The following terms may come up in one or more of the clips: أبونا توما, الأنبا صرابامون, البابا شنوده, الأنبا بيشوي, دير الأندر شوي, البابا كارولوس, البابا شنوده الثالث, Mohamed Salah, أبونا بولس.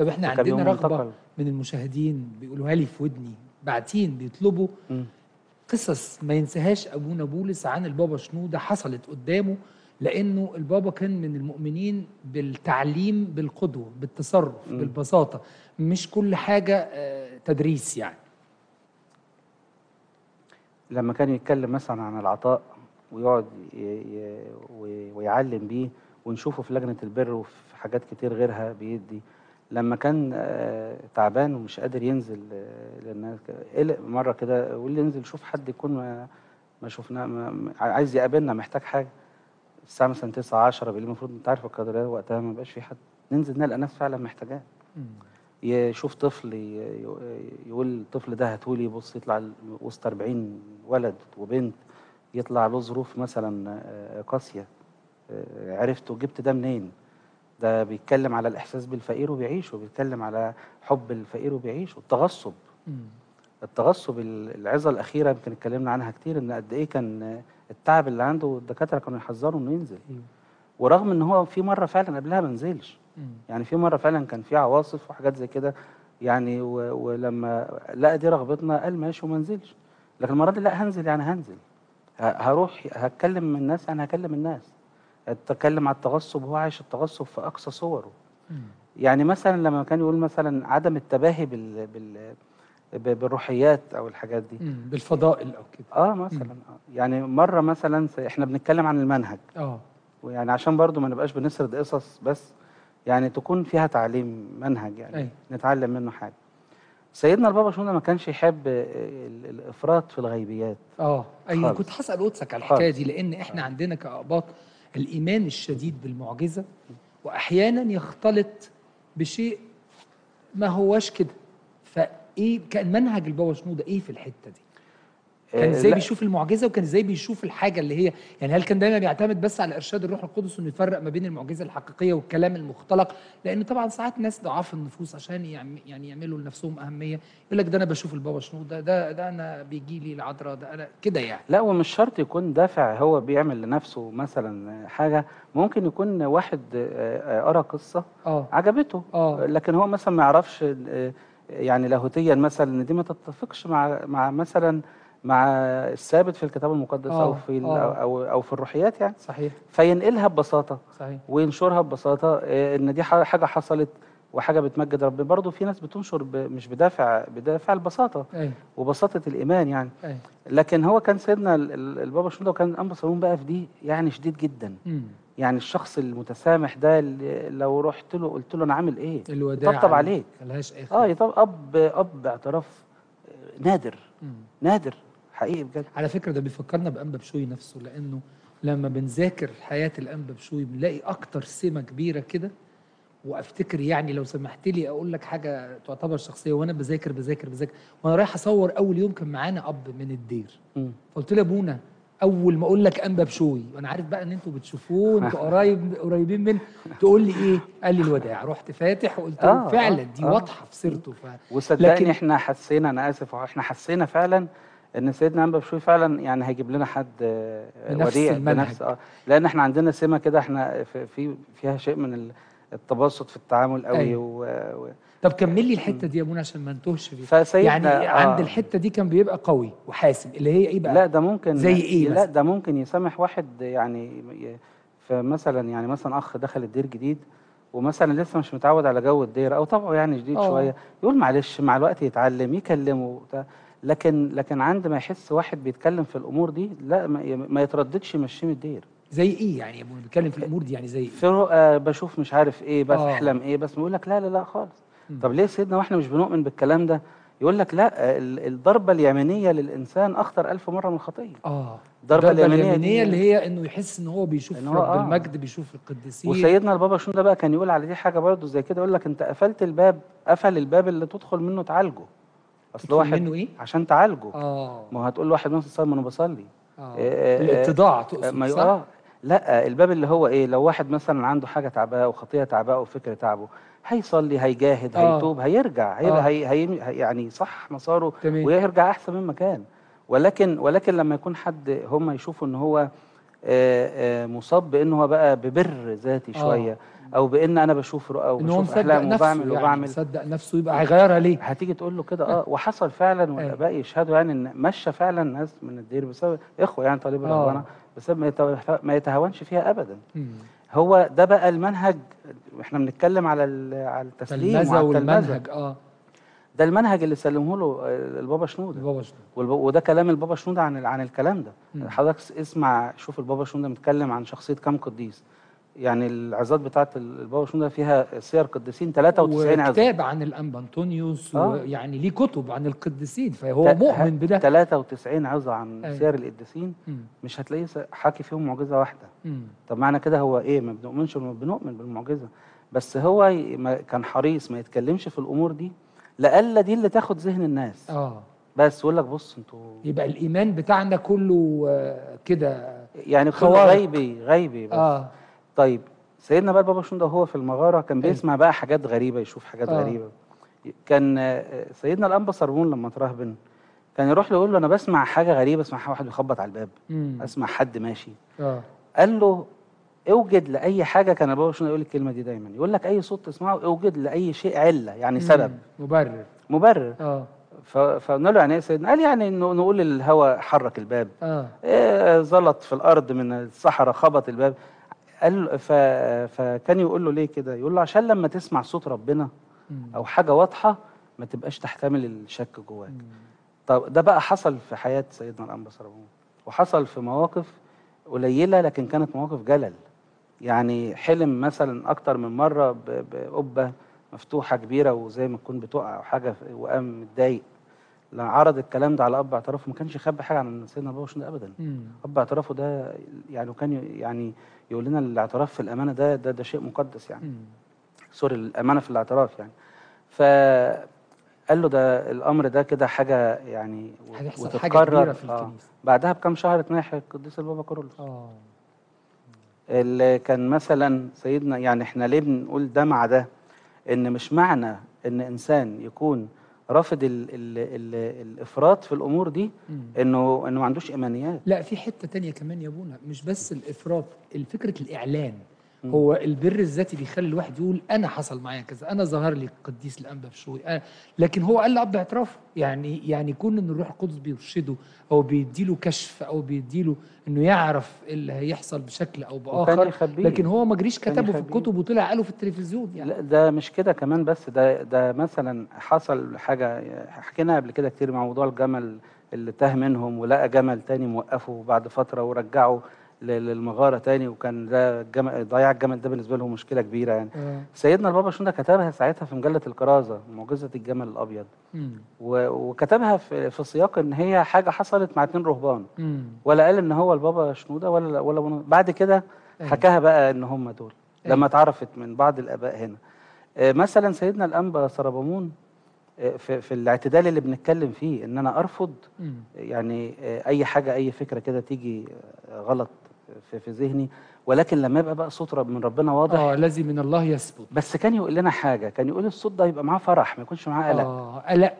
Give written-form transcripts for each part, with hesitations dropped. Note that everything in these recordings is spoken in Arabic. طب احنا عندنا رغبه من المشاهدين بيقولوها لي في ودني باعتين بيطلبوا قصص ما ينساهاش ابونا بولس عن البابا شنوده حصلت قدامه، لانه البابا كان من المؤمنين بالتعليم بالقدوه بالتصرف بالبساطه، مش كل حاجه تدريس. يعني لما كان يتكلم مثلا عن العطاء ويقعد ويعلم بيه ونشوفه في لجنه البر وفي حاجات كتير غيرها بيدي. لما كان تعبان ومش قادر ينزل لان قلق مره كده وقال لي انزل شوف حد يكون ما شفناه عايز يقابلنا محتاج حاجه. الساعه مثلا 9 10 بالليل المفروض انت عارف القدرات وقتها ما بقاش في حد، ننزل نلقى ناس فعلا محتاجاه. يشوف طفل يقول الطفل ده هاتولي، يبص يطلع وسط 40 ولد وبنت يطلع له ظروف مثلا قاسيه، عرفته جبت ده منين؟ ده بيتكلم على الإحساس بالفقير وبيعيشه، بيتكلم على حب الفقير وبيعيشه، التغصب. التغصب العظة الأخيرة يمكن اتكلمنا عنها كتير، إن قد إيه كان التعب اللي عنده الدكاترة كانوا يحذروا إنه ينزل. ورغم إن هو في مرة فعلا قبلها ما نزلش. يعني في مرة فعلا كان في عواصف وحاجات زي كده يعني، ولما لقى دي رغبتنا قال ماشي وما نزلش. لكن المرة دي لا هنزل، يعني هنزل. هروح هتكلم الناس، أنا هكلم الناس. اتكلم على التغصب وهو عايش التغصب في اقصى صوره. يعني مثلا لما كان يقول مثلا عدم التباهي بالروحيات او الحاجات دي بالفضائل او كده. مثلا يعني مره مثلا احنا بنتكلم عن المنهج ويعني عشان برضو ما نبقاش بنسرد قصص بس، يعني تكون فيها تعليم منهج يعني نتعلم منه حاجه. سيدنا البابا شنوده ما كانش يحب الافراط في الغيبيات. ايوه كنت هسال قدسك على الحكايه دي، لان احنا عندنا كاقباط الإيمان الشديد بالمعجزة وأحياناً يختلط بشيء ما هواش كده. فإيه كان منهج البابا شنوده إيه في الحتة دي؟ كان إزاي بيشوف المعجزة وكان إزاي بيشوف الحاجة اللي هي يعني، هل كان دايماً بيعتمد بس على إرشاد الروح القدس إنه يفرق ما بين المعجزة الحقيقية والكلام المختلق؟ لأن طبعاً ساعات ناس ضعاف النفوس عشان يعني يعملوا لنفسهم أهمية يقول لك ده أنا بشوف البابا شنوده، ده أنا بيجي لي العذراء، ده أنا كده يعني. لا ومش شرط يكون دافع هو بيعمل لنفسه مثلاً حاجة، ممكن يكون واحد قرأ قصة عجبته لكن هو مثلاً ما يعرفش يعني لاهوتياً مثلاً إن دي ما تتفقش مع مثلاً مع الثابت في الكتاب المقدس او في او في الروحيات يعني. صحيح. فينقلها ببساطه. صحيح. وينشرها ببساطه ان دي حاجه حصلت وحاجه بتمجد ربنا. برضه في ناس بتنشر مش بدافع البساطه وبساطه الايمان يعني. لكن هو كان سيدنا البابا شنوده وكان الأنبا صرافيون بقى في دي يعني شديد جدا. يعني الشخص المتسامح ده اللي لو رحت له قلت له انا عامل ايه يطبطب عليك ملهاش اي خلاف. اب اعتراف نادر نادر حقيقي بجد. على فكرة ده بيفكرنا بأنبا بيشوي نفسه، لأنه لما بنذاكر حياة الأنبا بيشوي بنلاقي أكتر سمة كبيرة كده. وأفتكر يعني لو سمحت لي أقول لك حاجة تعتبر شخصية، وأنا بذاكر وأنا رايح أصور أول يوم كان معانا أب من الدير، فقلت له أبونا أول ما أقول لك أنبا بيشوي وأنا عارف بقى إن أنتوا بتشوفوه أنتوا قريبين منه تقول لي إيه؟ قال لي الوداع. رحت فاتح وقلت له فعلا دي واضحة في سيرته. وصدقني إحنا حسينا، أنا آسف، إحنا حسينا فعلا ان سيدنا الأنبا بيشوي فعلا يعني هيجيب لنا حد وديع بنفس لان احنا عندنا سمه كده احنا فيها شيء من التباسط في التعامل قوي. طب كمل لي الحته دي يا ابونا عشان ما نتوهش فيها. يعني عند الحته دي كان بيبقى قوي وحاسم اللي هي ايه بقى؟ لا ده ممكن زي ايه؟ لا ده ممكن يسامح واحد يعني فمثلا يعني مثلا اخ دخل الدير جديد ومثلا لسه مش متعود على جو الدير او طبعه يعني جديد شويه، يقول معلش مع الوقت يتعلم يكلمه. لكن عندما يحس واحد بيتكلم في الامور دي لا ما يترددش يمشيه من الدير. زي ايه يعني يا ابونا بيتكلم في الامور دي؟ يعني زي ايه؟ في رؤى بشوف مش عارف ايه بس احلم ايه بس بيقول لك لا لا لا خالص. طب ليه سيدنا واحنا مش بنؤمن بالكلام ده؟ يقول لك لا الضربه اليمينيه للانسان اخطر 1000 مره من الخطيه. الضربه اليمينيه اللي هي انه يحس ان هو بيشوف إن هو رب المجد بيشوف القديسين. وسيدنا البابا شنوده بقى كان يقول على دي حاجه برضه زي كده، يقول لك انت قفلت الباب، قفل الباب اللي تدخل منه تعالجه. اصل واحد إيه؟ عشان تعالجه. ما هو هتقول لواحد مثلا صلي ما انا بصلي. الاتضاع تقصد صح؟ لا الباب اللي هو ايه؟ لو واحد مثلا عنده حاجه تعباه وخطيه تعباه وفكر تعبه هيصلي هيجاهد هيتوب هيرجع هي يعني صح مساره ويرجع احسن مما كان. ولكن لما يكون حد هم يشوفوا ان هو مصاب بان هو بقى ببر ذاتي شويه او بان انا بشوف رؤى وبشوف احلام وبعمل وبعمل صدق نفسه، يبقى هيغيرها ليه؟ هتيجي تقول له كده وحصل فعلا والاباء يشهدوا يعني ان مشى فعلا ناس من الدير بسبب اخوه يعني طالب الربانه بسبب ما يتهاونش فيها ابدا. هو ده بقى المنهج، احنا بنتكلم على التسليم وعلى المنهج ده المنهج اللي سلمه له البابا شنوده. وده كلام البابا شنوده عن الكلام ده. حضرتك اسمع شوف البابا شنوده متكلم عن شخصيه كام قديس، يعني العظات بتاعت البابا شنوده فيها سير قديسين 93 عظه، وكتاب عن الأنبا انطونيوس ويعني ليه كتب عن القديسين، فهو مؤمن بده. 93 عظه عن سير القديسين مش هتلاقيه حاكي فيهم معجزه واحده. طب معنى كده هو ايه؟ ما بنؤمنش، بنؤمن بالمعجزه، بس هو كان حريص ما يتكلمش في الامور دي لألا دي اللي تاخد ذهن الناس. بس يقول لك بص انتوا يبقى الايمان بتاعنا كله كده يعني كله غيبي غيبي بس. طيب سيدنا بقى البابا شنوده هو في المغاره كان بيسمع بقى حاجات غريبه، يشوف حاجات غريبه. كان سيدنا الأنبا صرابامون لما ترهبن كان يروح له يقول له انا بسمع حاجه غريبه، اسمع واحد بيخبط على الباب، اسمع حد ماشي. قال له اوجد لاي حاجه، كان البابا شنوده يقول الكلمه دي دايما، يقول لك اي صوت تسمعه اوجد لاي شيء عله، يعني سبب مبرر. فقلنا له يعني ايه سيدنا؟ قال يعني انه نقول للهواء حرك الباب، إيه زلط في الارض من الصحراء خبط الباب. قال فكان يقول له ليه كده؟ يقول له عشان لما تسمع صوت ربنا او حاجه واضحه ما تبقاش تحتمل الشك جواك. طب ده بقى حصل في حياه سيدنا الأنبا صرابامون، وحصل في مواقف قليله لكن كانت مواقف جلل. يعني حلم مثلا اكتر من مره بقبه مفتوحه كبيره وزي ما تكون بتقع او حاجه، وقام متضايق. عرض الكلام ده على اب اعترافه، ما كانش خبي حاجه عن سيدنا البابا شنوده ابدا. اب اعترافه ده يعني وكان يعني يقول لنا الاعتراف في الامانه ده شيء مقدس يعني. سوري، الامانه في الاعتراف يعني. فقال له ده الامر ده كده حاجه يعني وتتكرر في الكنيسه. بعدها بكام شهر اتناحى القديس البابا كارولوس. اللي كان مثلا سيدنا يعني احنا ليه بنقول ده مع ده؟ ان مش معنى ان انسان يكون رافض الافراط في الامور دي انه ما عندوش ايمانيات. لا، في حته تانية كمان يا ابونا، مش بس الافراط، الفكره الاعلان. هو البر الذاتي بيخلي الواحد يقول انا حصل معايا كذا، انا ظهر لي القديس الانبا بيشوي، لكن هو قال لاب اعترافه. يعني كون ان الروح القدس بيرشده او بيديله كشف او بيديله انه يعرف اللي هيحصل بشكل او باخر، لكن هو ما جريش كتبه في الكتب وطلع قاله في التلفزيون يعني. لا، ده مش كده كمان، بس ده مثلا حصل حاجه حكينا قبل كده كتير مع موضوع الجمل اللي تاه منهم ولقى جمل تاني موقفه بعد فتره ورجعه للمغاره تاني، وكان ده ضياع الجمل ده بالنسبه لهم مشكله كبيره يعني. سيدنا البابا شنوده كتبها ساعتها في مجله الكرازه، معجزه الجمل الابيض، وكتبها في سياق ان هي حاجه حصلت مع 2 رهبان، ولا قال ان هو البابا شنوده ولا بعد كده حكاها بقى ان هم دول لما اتعرفت من بعض الاباء هنا. مثلا سيدنا الأنبا صرابامون في الاعتدال اللي بنتكلم فيه، ان انا ارفض يعني اي حاجه، اي فكره كده تيجي غلط في ذهني، ولكن لما يبقى بقى صوت من ربنا واضح الذي من الله يثبت. بس كان يقول لنا حاجه، كان يقول الصوت ده يبقى معاه فرح، ما يكونش معاه قلق قلق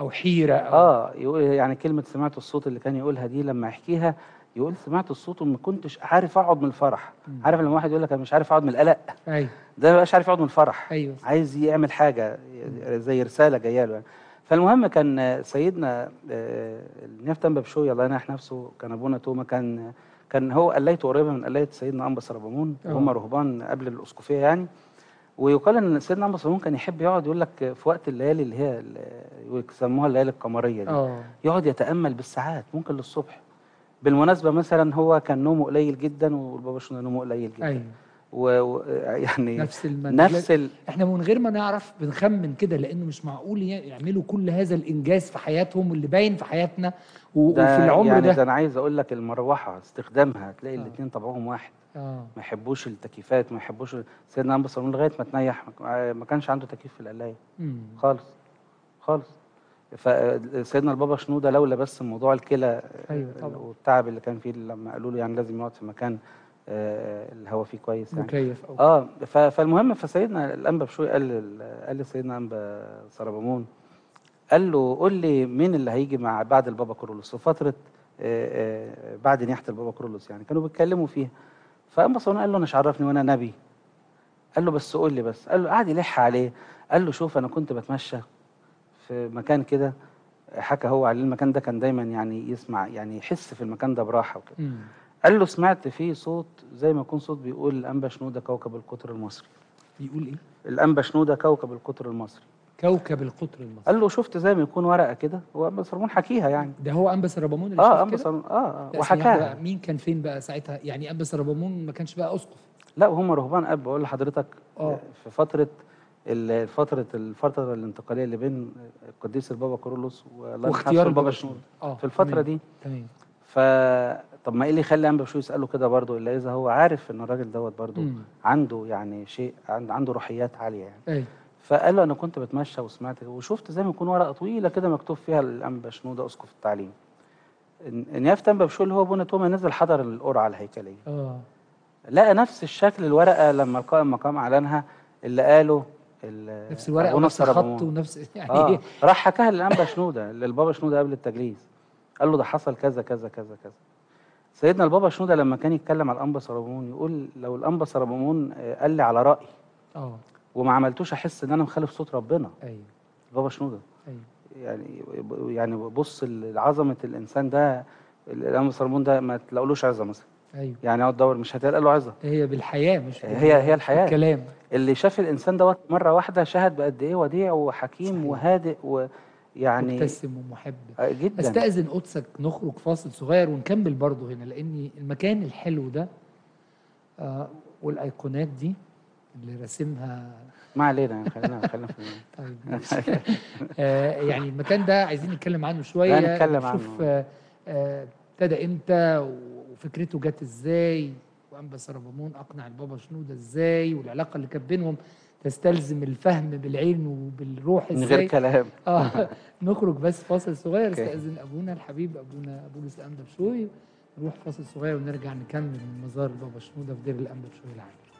او حيره أو يقول يعني كلمه سمعت الصوت اللي كان يقولها دي لما يحكيها يقول سمعت الصوت وما كنتش عارف اقعد من الفرح. عارف لما واحد يقول لك انا مش عارف اقعد من القلق؟ ايوه، ده ما بقاش عارف يقعد من الفرح. أيوة، عايز يعمل حاجه زي رساله جايه له يعني. فالمهم كان سيدنا النبي أنبا بيشوي الله ينح نفسه، كان ابونا توما كان هو قلايته قريبه من قلايه سيدنا أنبا صرابامون، هم رهبان قبل الاسقفيه يعني. ويقال ان سيدنا أنبا صرابامون كان يحب يقعد يقول لك في وقت الليالي اللي هي يسموها الليالي القمريه دي، يقعد يتامل بالساعات ممكن للصبح. بالمناسبه مثلا هو كان نومه قليل جدا، والبابا شنوده نومه قليل جدا. أيوة، ويعني نفس احنا من غير ما نعرف بنخمن كده، لانه مش معقول يعملوا كل هذا الانجاز في حياتهم اللي باين في حياتنا وفي العمر يعني ده انا عايز اقول لك المروحه استخدامها تلاقي الاثنين طبعهم واحد. ما يحبوش التكييفات، ما يحبوش. سيدنا أنبا صرابامون لغايه ما تنيح ما كانش عنده تكييف في القلايه خالص خالص. فسيدنا البابا شنوده لولا بس موضوع الكلى والتعب اللي كان فيه لما قالوا له يعني لازم يقعد في مكان الهواء فيه كويس يعني مكيف. فالمهم فسيدنا الأنبا بيشوي قال لسيدنا الأنبا صرابامون، قال له قول لي مين اللي هيجي مع بعد البابا كارولوس في فتره بعد نياحه البابا كارولوس يعني كانوا بيتكلموا فيها. فالأنبا صرافيون قال له انا مش عرفني وانا نبي، قال له بس قول لي بس، قال له قعد يلح عليه، قال له شوف انا كنت بتمشى في مكان كده، حكى هو على المكان ده كان دايما يعني يسمع يعني يحس في المكان ده براحه وكده. قال له سمعت فيه صوت زي ما يكون صوت بيقول الأنبا شنوده كوكب القطر المصري. بيقول ايه؟ الأنبا شنوده كوكب القطر المصري. كوكب القطر المصري. قال له شفت زي ما يكون ورقه كده، هو أنبا صرابامون حكيها يعني. ده هو أنبا صرابامون اللي شافها. أنبا صرابامون وحكاها. مين كان فين بقى ساعتها؟ يعني أنبا صرابامون ما كانش بقى أسقف. لا وهم رهبان قبل، بقول لحضرتك في الفترة الانتقاليه اللي بين القديس البابا كارولوس واختيار البابا شنوده. في الفتره دي. تمام. طب ما ايه اللي يخلي أنبا بيشوي يساله كده برضه الا اذا هو عارف ان الراجل دوت برضه عنده يعني شيء، عنده روحيات عاليه يعني. فقال له انا كنت بتمشى وسمعت وشفت زي ما يكون ورقه طويله كده مكتوب فيها الأنبا شنوده اسقف التعليم. نيافه أنبا بيشوي اللي هو بونا توما نزل حضر القرعه الهيكليه. لقى نفس الشكل الورقه لما القائم مقام اعلانها اللي قاله نفس الورقه ونفس الخط ونفس يعني راح حكاها للأنبا شنوده للبابا شنوده قبل التجليس. قال له ده حصل كذا كذا كذا كذا. سيدنا البابا شنوده لما كان يتكلم على الأنبا صرابامون يقول لو الأنبا صرابامون قال لي على رأيي وما عملتوش احس ان انا مخالف صوت ربنا. ايوه البابا شنوده. ايوه يعني بص عظمه الانسان ده، الأنبا صرابامون ده ما تلاقولوش عظه مثلا. ايوه يعني اقعد ادور مش هتلاقي له عظه، هي بالحياه مش هي الحياه الكلام اللي شاف الانسان دوت مره واحده شهد بقد ايه وديع وحكيم صحيح. وهادئ يعني مبتسم ومحب جدا. استأذن قدسك نخرج فاصل صغير ونكمل برضه هنا، لأن المكان الحلو ده والأيقونات دي اللي راسمها ما علينا يعني خلينا في طيب يعني المكان ده عايزين نتكلم عنه شوية، نتكلم عنه نشوف ابتدى امتى وفكرته جت ازاي، وأنبا صرابامون أقنع البابا شنوده ازاي، والعلاقة اللي كانت بينهم تستلزم الفهم بالعين وبالروح ازاي من غير كلام. نخرج بس فاصل صغير. استأذن ابونا الحبيب ابونا بولس الأنبا بيشوي، نروح فاصل صغير ونرجع نكمل من مزار البابا شنوده في دير الأندر شوي العامر.